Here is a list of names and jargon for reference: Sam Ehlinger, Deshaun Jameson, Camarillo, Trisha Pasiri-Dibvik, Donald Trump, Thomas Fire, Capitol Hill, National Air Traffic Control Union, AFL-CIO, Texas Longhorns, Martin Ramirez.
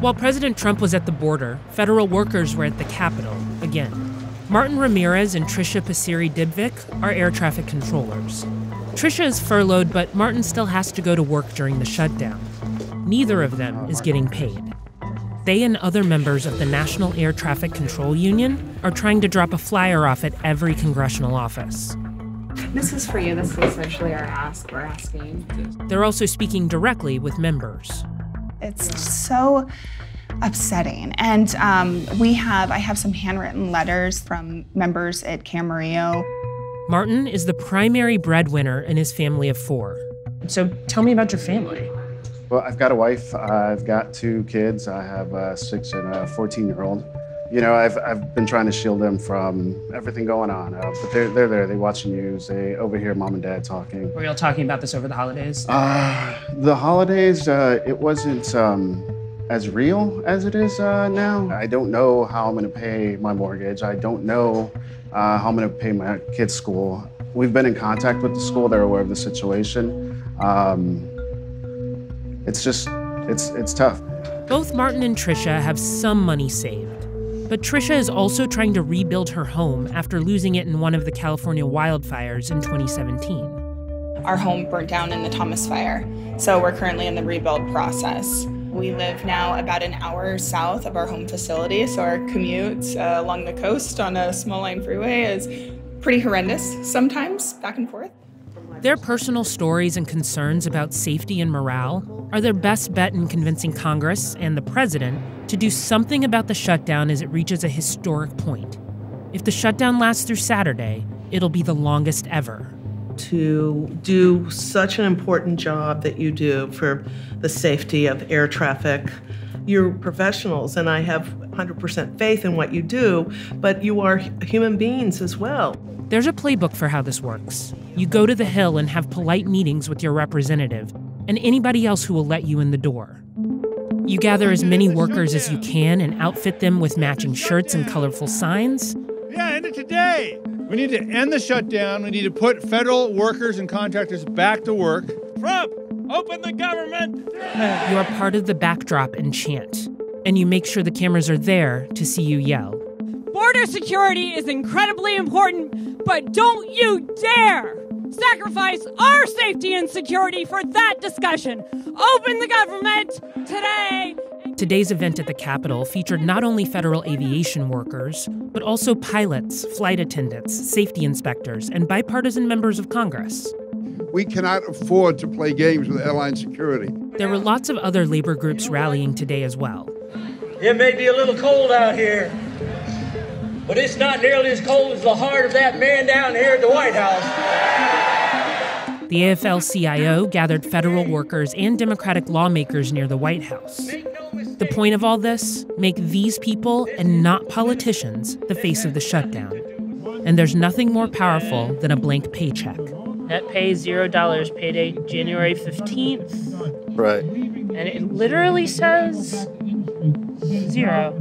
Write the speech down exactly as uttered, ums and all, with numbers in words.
While President Trump was at the border, federal workers were at the Capitol again. Martin Ramirez and Trisha Pasiri-Dibvik are air traffic controllers. Trisha is furloughed, but Martin still has to go to work during the shutdown. Neither of them is getting paid. They and other members of the National Air Traffic Control Union are trying to drop a flyer off at every congressional office. This is for you. This is essentially our ask. We're asking. They're also speaking directly with members. It's so upsetting. And um, we have, I have some handwritten letters from members at Camarillo. Martin is the primary breadwinner in his family of four. So tell me about your family. Well, I've got a wife. I've got two kids. I have a six and a fourteen-year-old. You know, I've, I've been trying to shield them from everything going on. Uh, but they're, they're there, they watch the news, they overhear mom and dad talking. Were y'all talking about this over the holidays? Uh, the holidays, uh, it wasn't um, as real as it is uh, now. I don't know how I'm gonna pay my mortgage. I don't know uh, how I'm gonna pay my kids' school. We've been in contact with the school. They're aware of the situation. Um, it's just, it's, it's tough. Both Martin and Trisha have some money saved. But Trisha is also trying to rebuild her home after losing it in one of the California wildfires in twenty seventeen. Our home burnt down in the Thomas Fire, so we're currently in the rebuild process. We live now about an hour south of our home facility, so our commute uh, along the coast on a small line freeway is pretty horrendous sometimes, back and forth. Their personal stories and concerns about safety and morale are their best bet in convincing Congress and the president to do something about the shutdown as it reaches a historic point. If the shutdown lasts through Saturday, it'll be the longest ever. To do such an important job that you do for the safety of air traffic, you're professionals, and I have one hundred percent faith in what you do, but you are human beings as well. There's a playbook for how this works. You go to the Hill and have polite meetings with your representative and anybody else who will let you in the door. You gather as many workers as you can and outfit them with matching shirts and colorful signs. Yeah, end it today. We need to end the shutdown. We need to put federal workers and contractors back to work. Trump, open the government. You are part of the backdrop and chant, and you make sure the cameras are there to see you yell. Border security is incredibly important, but don't you dare sacrifice our safety and security for that discussion. Open the government today. Today's event at the Capitol featured not only federal aviation workers, but also pilots, flight attendants, safety inspectors, and bipartisan members of Congress. We cannot afford to play games with airline security. There were lots of other labor groups rallying today as well. It may be a little cold out here, but it's not nearly as cold as the heart of that man down here at the White House. The A F L C I O gathered federal workers and Democratic lawmakers near the White House. The point of all this? Make these people, and not politicians, the face of the shutdown. And there's nothing more powerful than a blank paycheck. Net pay zero dollars, payday January fifteenth. Right. And it literally says zero.